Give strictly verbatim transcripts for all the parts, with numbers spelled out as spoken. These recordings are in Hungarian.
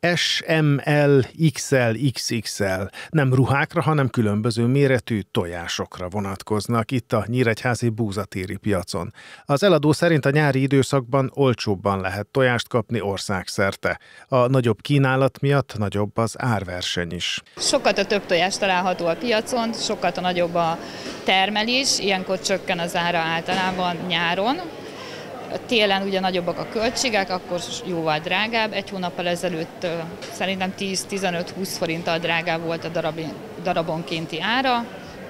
es em el iksz el iksz iksz el nem ruhákra, hanem különböző méretű tojásokra vonatkoznak itt a nyíregyházi Búza téri piacon. Az eladó szerint a nyári időszakban olcsóbban lehet tojást kapni országszerte. A nagyobb kínálat miatt nagyobb az árverseny is. Sokkal több tojás található a piacon, sokkal nagyobb a termelés, ilyenkor csökken az ára általában nyáron. Télen ugye nagyobbak a költségek, akkor jóval drágább. Egy hónappal ezelőtt szerintem tíz-tizenöt-húsz forinttal drágább volt a darab, darabonkénti ára.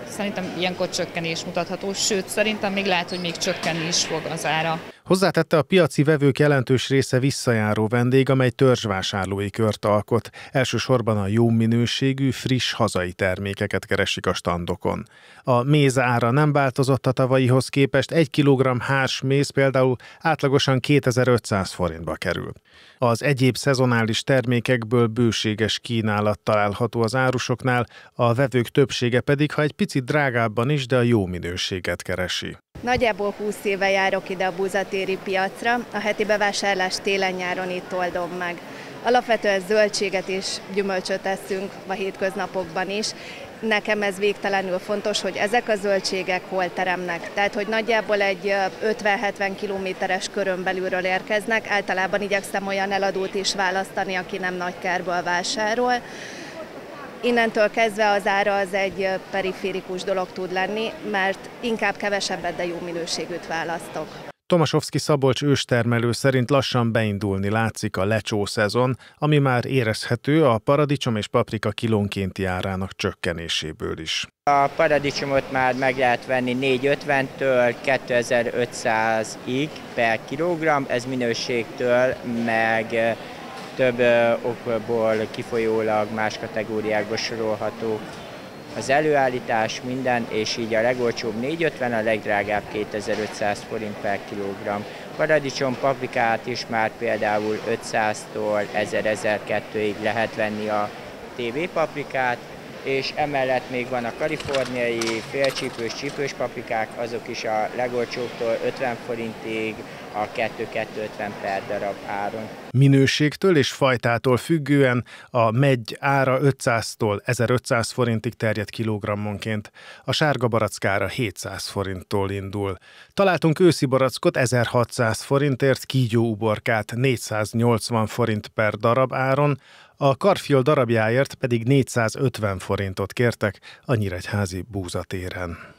Szerintem ilyenkor csökkenés mutatható, sőt szerintem még lehet, hogy még csökkenni is fog az ára. Hozzátette, a piaci vevők jelentős része visszajáró vendég, amely törzsvásárlói kört alkot. Elsősorban a jó minőségű, friss hazai termékeket keresik a standokon. A méz ára nem változott a tavalyihoz képest, egy kilogramm hárs méz például átlagosan kétezer-ötszáz forintba kerül. Az egyéb szezonális termékekből bőséges kínálat található az árusoknál, a vevők többsége pedig, ha egy picit drágábban is, de a jó minőséget keresi. Nagyjából húsz éve járok ide a Búza téri piacra, a heti bevásárlást télen-nyáron itt oldom meg. Alapvetően zöldséget és gyümölcsöt eszünk a hétköznapokban is. Nekem ez végtelenül fontos, hogy ezek a zöldségek hol teremnek. Tehát, hogy nagyjából egy ötven-hetven kilométeres körön belülről érkeznek, általában igyekszem olyan eladót is választani, aki nem nagy kárből vásárol. Innentől kezdve az ára az egy periférikus dolog tud lenni, mert inkább kevesebbet, de jó minőségűt választok. Tomasovszki Szabolcs őstermelő szerint lassan beindulni látszik a lecsó szezon, ami már érezhető a paradicsom és paprika kilónkénti árának csökkenéséből is. A paradicsomot már meg lehet venni négyszázötventől kétezer-ötszázig per kilogramm, ez minőségtől meg több okból kifolyólag más kategóriákba sorolható az előállítás, minden, és így a legolcsóbb négyszázötven, a legdrágább kétezer-ötszáz forint per kilogramm. Paradicsom, paprikát is már például ötszáztól ezer-ezerkétszázig lehet venni a té vé paprikát, és emellett még van a kaliforniai félcsípős, csípős paprikák, azok is a legolcsóbbtól ötven forintig a kettő-kettőötven per darab áron. Minőségtől és fajtától függően a megy ára ötszáztól ezerötszáz forintig terjed kilogrammonként, a sárga barackára hétszáz forinttól indul. Találtunk őszi barackot ezerhatszáz forintért, kígyóuborkát négyszáznyolcvan forint per darab áron, a karfiol darabjáért pedig négyszázötven forintot kértek a nyíregyházi Búza téren.